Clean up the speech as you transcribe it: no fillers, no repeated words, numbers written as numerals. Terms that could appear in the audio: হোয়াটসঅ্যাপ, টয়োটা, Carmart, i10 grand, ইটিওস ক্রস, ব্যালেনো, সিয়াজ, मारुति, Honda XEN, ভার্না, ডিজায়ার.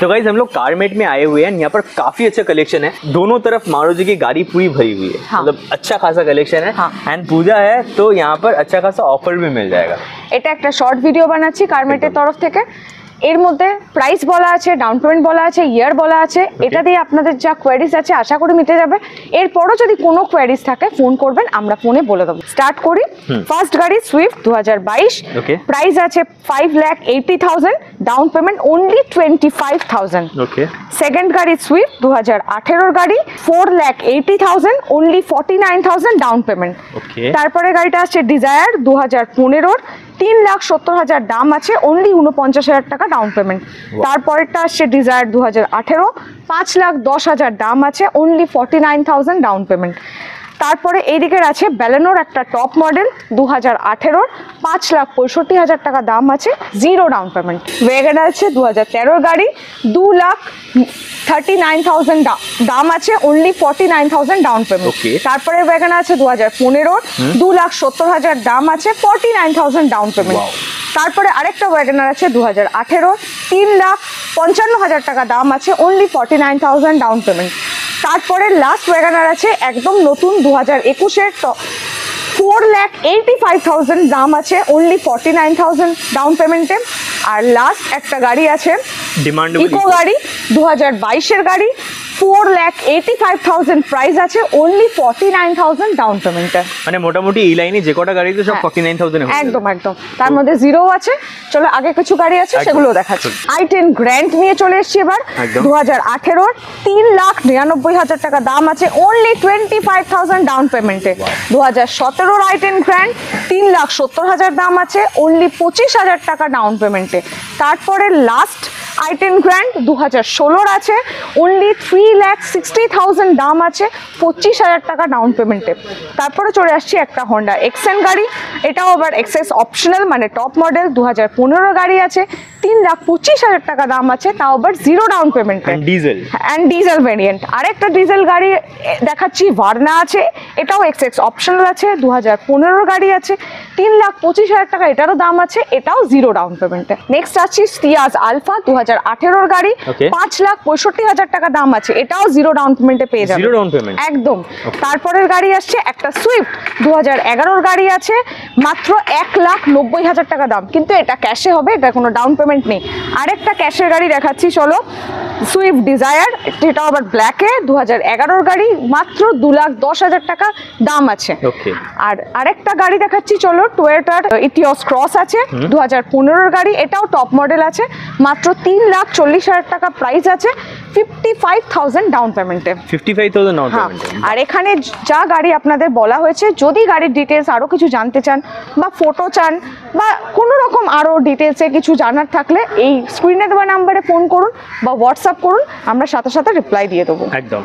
तो गाइस हम लोग कारमेट में आए हुए हैं। यहाँ पर काफी अच्छा कलेक्शन है, दोनों तरफ मारुति की गाड़ी पूरी भरी हुई है, मतलब अच्छा खासा कलेक्शन है। एंड पूजा है तो यहाँ पर अच्छा खासा ऑफर भी मिल जाएगा। এটা একটা শর্ট ভিডিও বানাচ্ছি কারমেটের তরফ থেকে। এর মধ্যে প্রাইস বলা আছে, ডাউন পেমেন্ট বলা আছে, ইয়ার বলা আছে। এটা দিয়ে আপনাদের যা কোয়েরিজ আছে আশা করি মিটে যাবে। এরপরও যদি কোনো কোয়েরিজ থাকে ফোন করবেন, আমরা ফোনে বলে দেব। স্টার্ট করি। ফার্স্ট গাড়ি সুইফট 2022, প্রাইস আছে 5,80,000, ডাউন পেমেন্ট অনলি 25,000। সেকেন্ড গাড়ি সুইফট 2018 গাড়ি, 4,80,000 অনলি 49,000 ডাউন পেমেন্ট। তারপরে গাড়িটা আছে ডিজায়ার 2015, 3,70,000 দাম আছে, অনলি 49,000 টাকা ডাউন পেমেন্ট। তারপরেরটা আসছে ডিজায়ার 2018, 5,10,000 দাম আছে, অনলি 49,000 ডাউন পেমেন্ট। তারপরে এইদিকে আছে ব্যালেনোর একটা টপ মডেল 2018, 5,65,000 টাকা দাম আছে, 0 ডাউন পেমেন্ট। ওয়েগন আছে 2013 গাড়ি, 2,39,000 দাম আছে, অনলি 49,000 ডাউন পেমেন্ট। তারপরে ওয়েগন আছে 2015, 2,70,000 দাম আছে, 49,000 ডাউন পেমেন্ট। তারপরে আরেকটা ওয়াগনার আছে 2018, 3,55,000 টাকা দাম আছে, অনলি 49,000 ডাউন পেমেন্ট। তারপরে লাস্ট ওয়াগনার আছে একদম নতুন 2021-এর, 4,85,000 দাম আছে, অনলি 49,000 ডাউন পেমেন্টে। আর লাস্ট একটা গাড়ি আছে ইকো গাড়ি 2022-এর গাড়ি, 4,85,000 প্রাইস আছে, অনলি 49,000 ডাউন পেমেন্টে। মানে মোটামুটি এই লাইনে যে কটা গাড়ি আছে সব 49,000 এ। একদম একদম, তার মধ্যে জিরো আছে। চলো আগে কিছু গাড়ি আছে সেগুলো দেখাচ্ছি। i10 grand নিয়ে চলে এসেছি এবার 2018, 3,99,000 টাকা দাম আছে, অনলি 25,000 ডাউন পেমেন্টে। 2017 i10 grand, 3,70,000 দাম আছে, অনলি 25,000 টাকা ডাউন পেমেন্টে। তারপরে লাস্ট i10 grand 2016 আছে, অনলি 3,60,000 দাম আছে, 25,000 টাকা ডাউন পেমেন্টে। তারপরে চলে আসছি একটা Honda XEN গাড়ি, এটাও আবার এক্সেস অপশনাল মানে টপ মডেল 2015 গাড়ি আছে, 3,25,000 টাকা দাম আছে, তাও আবার 0 ডাউন পেমেন্টে, ডিজেল অ্যান্ড ডিজেল ভেরিয়েন্ট। আরেকটা ডিজেল গাড়ি দেখাচ্ছি, ভার্না আছে, এটাও এক্সেস অপশনাল আছে, 2015 গাড়ি আছে, 3,25,000 টাকা এটারও দাম আছে, এটাও 0 ডাউন পেমেন্টে। নেক্সট আসছি সিয়াজ আলফা 2018 গাড়ি, 5,65,000 টাকা দাম আছে, এটাও 0 ডাউন পেমেন্টে পেয়ে যাবে। 0 ডাউন পেমেন্ট একদম। তারপরের গাড়ি আসছে একটা সুইফট 2011 গাড়ি আছে, মাত্র 1,90,000 টাকা দাম, কিন্তু এটা ক্যাশে হবে, এটা কোনো ডাউন পেমেন্ট নেই। আরেকটা ক্যাশের গাড়ি দেখাচ্ছি, চলো সুইফট ডিজায়ার, এটাও আবার ব্ল্যাকে 2011 গাড়ি, মাত্র 2,10,000 টাকা দাম আছে। আর আরেকটা গাড়ি দেখাচ্ছি, চলো টয়োটার ইটিওস ক্রস আছে 2015 গাড়ি, এটাও টপ মডেল আছে, মাত্র 3,40,000 টাকা প্রাইস আছে, 55,000 ডাউন পেমেন্টে। 55,000 ডাউন পেমেন্টে। আর এখানে যা গাড়ি আপনাদের বলা হয়েছে, যদি গাড়ির ডিটেলস আরও কিছু জানতে চান বা ফটো চান বা কোনো রকম আরও ডিটেলসে কিছু জানার থাকলে এই স্ক্রিনে দেওয়া নাম্বারে ফোন করুন বা হোয়াটসঅ্যাপ করুন, আমরা সাথে সাথে রিপ্লাই দিয়ে দেবো। একদম।